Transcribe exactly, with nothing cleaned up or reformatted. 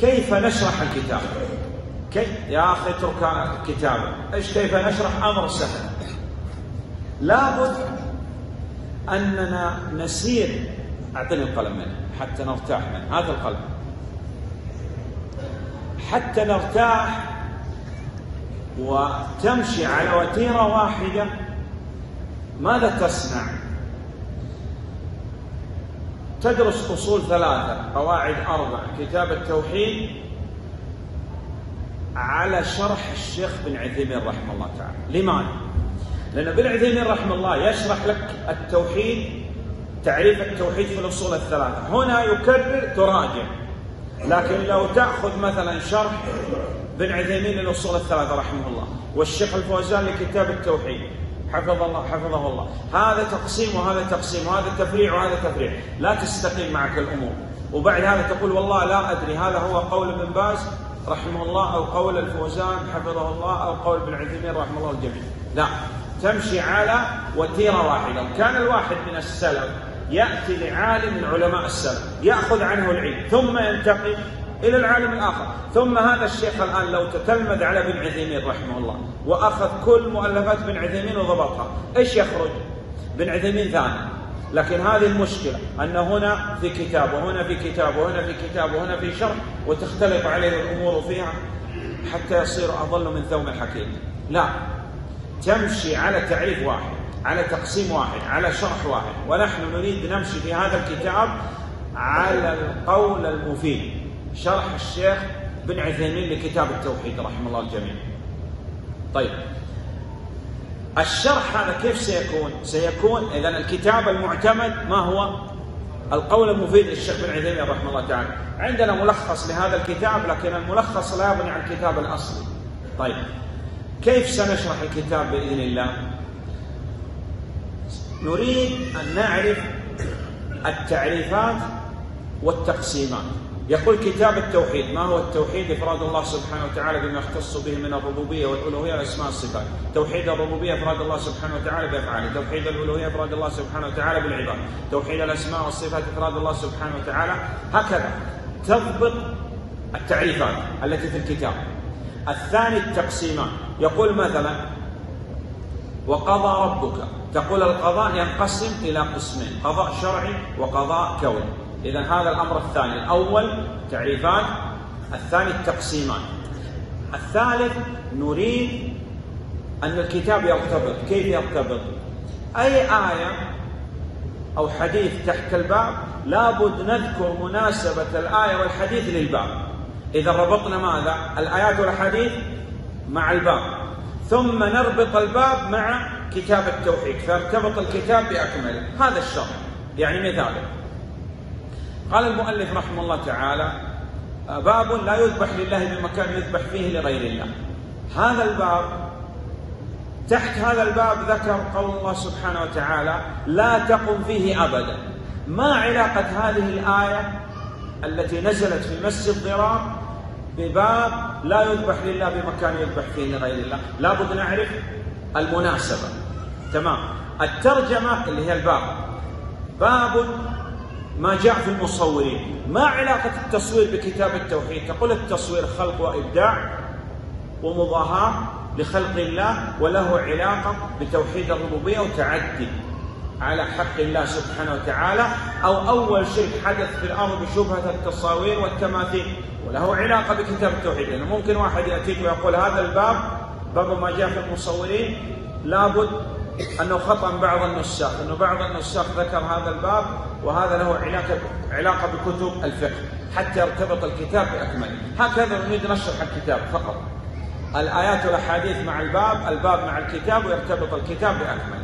كيف نشرح الكتاب؟ كيف يا أخي اترك الكتاب، إيش كيف نشرح؟ أمر سهل. لابد أننا نسير. أعطني القلم منه حتى نرتاح منه، هذا القلم حتى نرتاح وتمشي على وتيرة واحدة. ماذا تصنع؟ تدرس أصول ثلاثة، قواعد أربع، كتاب التوحيد على شرح الشيخ ابن عثيمين رحمه الله تعالى. لماذا؟ لأن ابن عثيمين رحمه الله يشرح لك التوحيد، تعريف التوحيد في الأصول الثلاثة، هنا يكرر تراجع. لكن لو تأخذ مثلا شرح ابن عثيمين للأصول الثلاثة رحمه الله والشيخ الفوزان لكتاب التوحيد حفظ الله حفظه الله، هذا تقسيم وهذا تقسيم وهذا تفريع وهذا تفريع، لا تستقيم معك الأمور. وبعد هذا تقول والله لا أدري هذا هو قول ابن باز رحمه الله أو قول الفوزان حفظه الله أو قول ابن عثيمين رحمه الله الجميع. لا، تمشي على وتيرة واحدة. كان الواحد من السلف يأتي لعالم من علماء السلف يأخذ عنه العلم ثم ينتقل إلى العالم الآخر، ثم هذا الشيخ الآن لو تتلمذ على ابن عثيمين رحمه الله وأخذ كل مؤلفات ابن عثيمين وضبطها، إيش يخرج؟ ابن عثيمين ثاني. لكن هذه المشكلة أن هنا في كتاب وهنا في كتاب وهنا في كتاب وهنا في شرح وتختلف عليه الأمور فيها حتى يصير أضل من ثوم الحكيم. لا، تمشي على تعريف واحد، على تقسيم واحد، على شرح واحد. ونحن نريد نمشي في هذا الكتاب على القول المفيد، شرح الشيخ ابن عثيمين لكتاب التوحيد رحمه الله الجميع. طيب، الشرح هذا كيف سيكون؟ سيكون إذا الكتاب المعتمد ما هو؟ القول المفيد للشيخ ابن عثيمين رحمه الله تعالى. عندنا ملخص لهذا الكتاب، لكن الملخص لا يغني عن الكتاب الأصلي. طيب، كيف سنشرح الكتاب بإذن الله؟ نريد أن نعرف التعريفات والتقسيمات. يقول كتاب التوحيد، ما هو التوحيد؟ إفراد الله سبحانه وتعالى بما يختص به من الربوبية والألوهية والأسماء والصفات. توحيد الربوبية إفراد الله سبحانه وتعالى بأفعاله، توحيد الألوهية إفراد الله سبحانه وتعالى بالعباد، توحيد الأسماء والصفات إفراد الله سبحانه وتعالى. هكذا تضبط التعريفات التي في الكتاب. الثاني التقسيمات، يقول مثلا وقضى ربك، تقول القضاء ينقسم إلى قسمين، قضاء شرعي وقضاء كوني. إذا هذا الأمر الثاني، الأول تعريفات، الثاني التقسيمات. الثالث نريد أن الكتاب يرتبط. كيف يرتبط؟ أي آية أو حديث تحت الباب لابد نذكر مناسبة الآية والحديث للباب. إذا ربطنا ماذا؟ الآيات والحديث مع الباب، ثم نربط الباب مع كتاب التوحيد فيرتبط الكتاب بأكمله. هذا الشرح. يعني مثال، قال المؤلف رحمه الله تعالى باب لا يذبح لله بمكان يذبح فيه لغير الله. هذا الباب تحت هذا الباب ذكر قول الله سبحانه وتعالى لا تقم فيه أبدا. ما علاقة هذه الآية التي نزلت في مسجد ضرار بباب لا يذبح لله بمكان يذبح فيه لغير الله؟ لابد نعرف المناسبة. تمام. الترجمة اللي هي الباب، باب ما جاء في المصورين. ما علاقة التصوير بكتاب التوحيد؟ تقول التصوير خلق وإبداع ومضاهاة لخلق الله وله علاقة بتوحيد الربوبية وتعدي على حق الله سبحانه وتعالى، أو أول شيء حدث في الأرض بشبهة التصاوير والتماثيل وله علاقة بكتاب التوحيد. لأنه يعني ممكن واحد يأتيك ويقول هذا الباب باب ما جاء في المصورين، لابد أنه خطأ بعض النساخ، أنه بعض النساخ ذكر هذا الباب وهذا له علاقة علاقة بكتب الفقه حتى يرتبط الكتاب بأكمله. هكذا نريد نشرح الكتاب فقط، الآيات والأحاديث مع الباب، الباب مع الكتاب، ويرتبط الكتاب بأكمله.